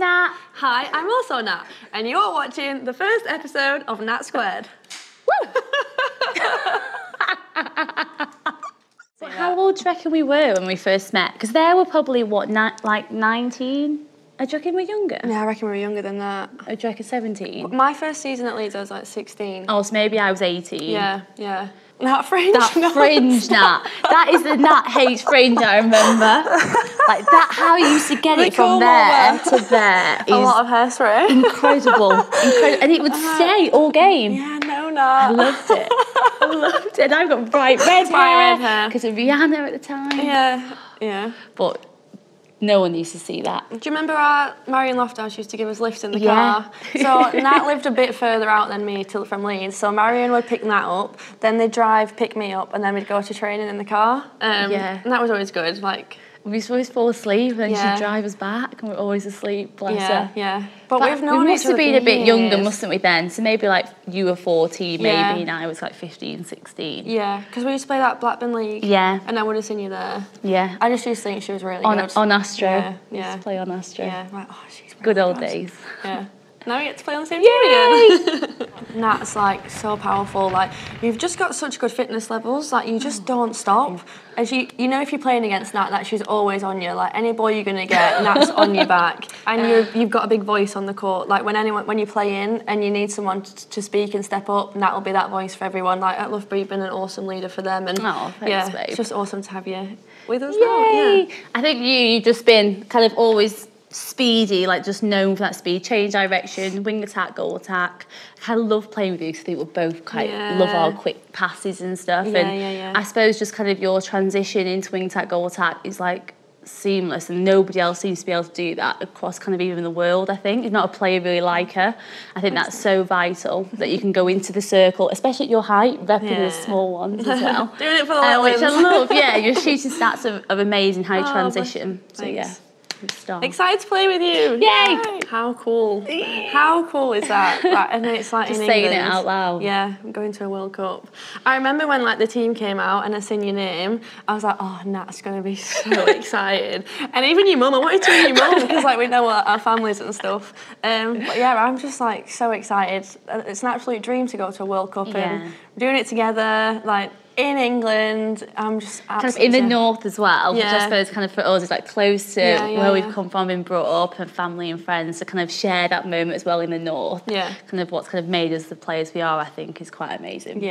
I'm Nat. Hi, I'm also Nat. And you're watching the first episode of Nat Squared. Woo! So how old do you reckon we were when we first met? Because there were probably, what, like 19? I do you reckon we're younger? Yeah, I reckon we were younger than that. I do you reckon 17? My first season at Leeds, I was like 16. Oh, so maybe I was 18. Yeah, yeah. That fringe, that fringe, Nat. That is the Nat hates fringe, I remember. Like, that, how you used to get it from there to there. A lot of hairspray. Incredible. Incredible. And it would stay all game. Yeah, no, Nat. I loved it. I loved it. And I've got bright red hair. Because of Rihanna at the time. Yeah, yeah. But no one used to see that. Do you remember our Marion Loftus used to give us lifts in the car? So Nat lived a bit further out than me from Leeds, so Marion would pick Nat up, then they'd drive, pick me up, and then we'd go to training in the car. And that was always good. Like, we used to always fall asleep, and then she'd drive us back, and we're always asleep, bless her. Yeah, but we've known each other for years. We must have been a bit younger, mustn't we, then? So maybe, like, you were 14, maybe, and I was, like, 15, 16. Yeah, because we used to play that Blackburn League. Yeah. And I would have seen you there. Yeah. I just used to think she was really good. On Astro. Yeah, yeah. Used to play on Astro. Yeah, like, oh, she's really good old days. Yeah. Now we get to play on the same team again. Nat's like so powerful. Like, you've just got such good fitness levels. Like, you just don't stop. And you know, if you're playing against Nat, that she's always on you. Like, any ball you're gonna get, Nat's on your back. And you've got a big voice on the court. Like, when you play in and you need someone to speak and step up, Nat will be that voice for everyone. Like, I love being an awesome leader for them. And thanks, babe. It's just awesome to have you with us now. Yeah. I think you've just been kind of always speedy, like, just known for that speed, change direction, wing attack, goal attack. I love playing with you because I think we both quite love our quick passes and stuff. I suppose just kind of your transition into wing attack, goal attack is like seamless, and nobody else seems to be able to do that across kind of even the world. I think if not a player really like her. I think that's so vital that you can go into the circle, especially at your height, repping the small ones as well. Doing it for the which I love. Your shooting stats are amazing. High transition. So excited to play with you. Yay! How cool. How cool is that? Like, and it's like just in England. Just saying it out loud. Yeah, I'm going to a World Cup. I remember when, like, the team came out and I seen your name, I was like, oh, Nat's going to be so excited. And even your mum, I wanted to meet your mum because, like, we know our families and stuff. But yeah, I'm just, like, so excited. It's an absolute dream to go to a World Cup and we're doing it together, like, in England. I'm just absolutely kind of in the north as well, which I suppose kind of for us is like close to where we've come from and brought up, and family and friends to kind of share that moment as well in the north. Kind of what's kind of made us the players we are, I think, is quite amazing.